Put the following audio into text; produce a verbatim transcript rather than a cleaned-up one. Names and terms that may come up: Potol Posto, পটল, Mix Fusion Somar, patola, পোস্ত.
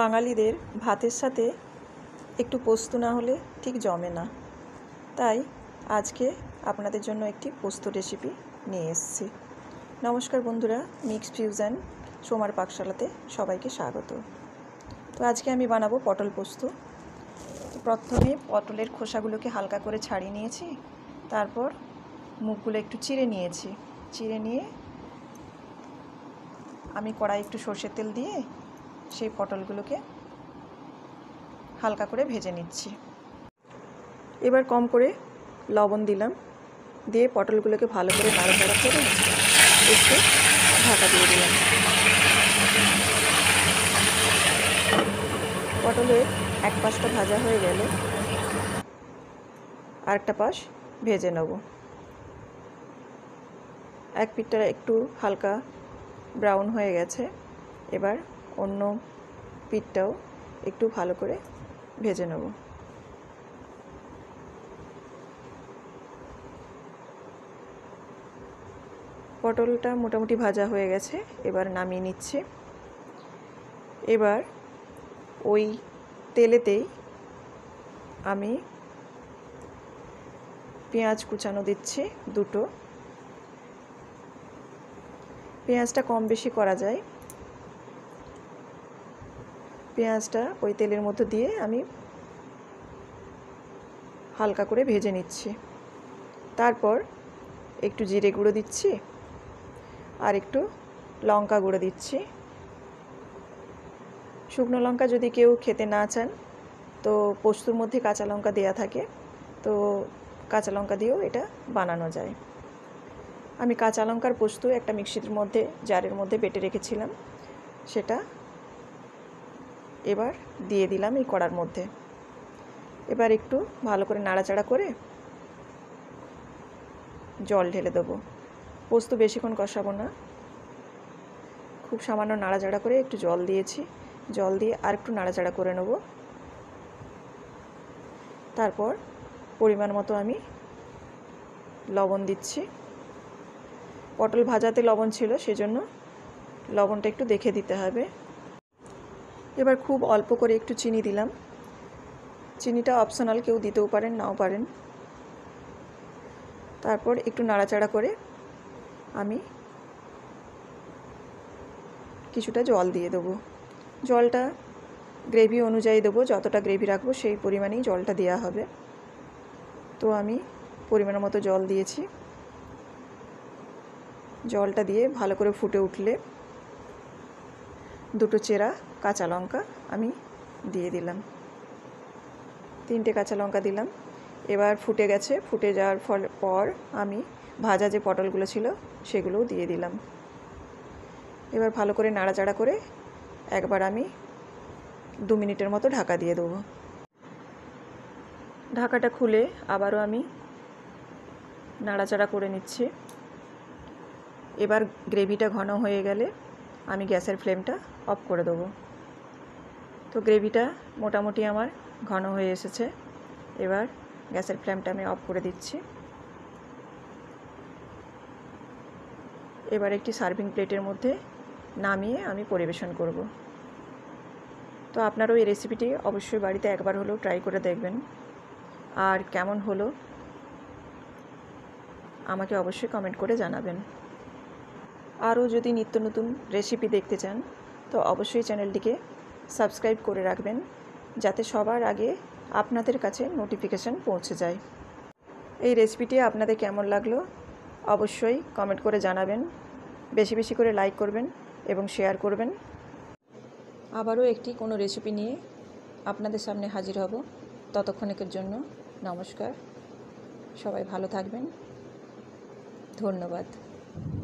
বাঙালিদের ভাতের সাথে একটু পোস্ত না হলে ঠিক জমে না। তাই আজকে আপনাদের জন্য একটি পোস্ত রেসিপি নিয়ে এসেছি। নমস্কার বন্ধুরা, মিক্স ফিউশন সোমার পাকশালাতে সবাইকে স্বাগত। তো আজকে আমি বানাবো পটল পোস্ত। প্রথমে পটলের খোসাগুলোকে হালকা করে ছাড়িয়ে নিয়েছি, তারপর মুখগুলো একটু চিড়ে নিয়েছি। চিড়ে নিয়ে আমি কড়াই একটু সরষের তেল দিয়ে সেই পটলগুলোকে হালকা করে ভেজে নিচ্ছি। এবার কম করে লবণ দিলাম, দিয়ে পটলগুলোকে ভালো করে নাড়াচাড়া করে একটু ঢাকা দিয়ে দিলাম। পটলের এক পাশটা ভাজা হয়ে গেল, আরেকটা পাশ ভেজে নেব। এক পিঠটা একটু হালকা ব্রাউন হয়ে গেছে, এবার অন্য পিঠটাও একটু ভালো করে ভেজে নেব। পটলটা মোটামুটি ভাজা হয়ে গেছে, এবার নামিয়ে নিচ্ছি। এবার ওই তেলেতেই আমি পেঁয়াজ কুচানো দিচ্ছি দুটো। পেঁয়াজটা কম বেশি করা যায়। পেঁয়াজটা ওই তেলের মধ্যে দিয়ে আমি হালকা করে ভেজে নিচ্ছি। তারপর একটু জিরে গুঁড়ো দিচ্ছি আর একটু লঙ্কা গুঁড়ো দিচ্ছি। শুকনো লঙ্কা যদি কেউ খেতে না চান তো পোস্তর মধ্যে কাঁচা লঙ্কা দেয়া থাকে, তো কাঁচা লঙ্কা দিয়েও এটা বানানো যায়। আমি কাঁচা লঙ্কার পোস্ত একটা মিক্সির মধ্যে জারের মধ্যে বেটে রেখেছিলাম, সেটা এবার দিয়ে দিলাম এই কড়ার মধ্যে। এবার একটু ভালো করে নাড়াচাড়া করে জল ঢেলে দেবো। পোস্ত বেশিক্ষণ কষাবো না, খুব সামান্য নাড়াচাড়া করে একটু জল দিয়েছি। জল দিয়ে আর একটু নাড়াচাড়া করে নেব। তারপর পরিমাণ মতো আমি লবণ দিচ্ছি। পটল ভাজাতে লবণ ছিল, সেজন্য লবণটা একটু দেখে দিতে হবে। এবার খুব অল্প করে একটু চিনি দিলাম। চিনিটা অপশনাল, কেউ দিতেও পারেন নাও পারেন। তারপর একটু নাড়াচাড়া করে আমি কিছুটা জল দিয়ে দেবো। জলটা গ্রেভি অনুযায়ী দেবো, যতটা গ্রেভি রাখবো সেই পরিমাণেই জলটা দেওয়া হবে। তো আমি পরিমাণ মতো জল দিয়েছি। জলটা দিয়ে ভালো করে ফুটে উঠলে দুটো চেরা কাঁচা লঙ্কা আমি দিয়ে দিলাম, তিনটে কাঁচা লঙ্কা দিলাম। এবার ফুটে গেছে, ফুটে যাওয়ার ফল পর আমি ভাজা যে পটলগুলো ছিল সেগুলোও দিয়ে দিলাম। এবার ভালো করে নাড়াচাড়া করে একবার আমি দু মিনিটের মতো ঢাকা দিয়ে দেবো। ঢাকাটা খুলে আবারও আমি নাড়াচাড়া করে নিচ্ছি। এবার গ্রেভিটা ঘন হয়ে গেলে আমি গ্যাসের ফ্লেমটা অফ করে দেবো। তো গ্রেভিটা মোটামুটি আমার ঘন হয়ে এসেছে। এবার গ্যাসের ফ্লেমটা আমি অফ করে দিচ্ছি। এবার একটি সার্ভিং প্লেটের মধ্যে নামিয়ে আমি পরিবেশন করব। তো আপনারাও এই রেসিপিটি অবশ্যই বাড়িতে একবার হলেও ট্রাই করে দেখবেন, আর কেমন হলো আমাকে অবশ্যই কমেন্ট করে জানাবেন। আরও যদি নিত্য নতুন রেসিপি দেখতে চান তো অবশ্যই চ্যানেলটিকে সাবস্ক্রাইব করে রাখবেন, যাতে সবার আগে আপনাদের কাছে নোটিফিকেশান পৌঁছে যায়। এই রেসিপিটি আপনাদের কেমন লাগলো অবশ্যই কমেন্ট করে জানাবেন। বেশি বেশি করে লাইক করবেন এবং শেয়ার করবেন। আবারও একটি কোনো রেসিপি নিয়ে আপনাদের সামনে হাজির হব। ততক্ষণের জন্য নমস্কার, সবাই ভালো থাকবেন, ধন্যবাদ।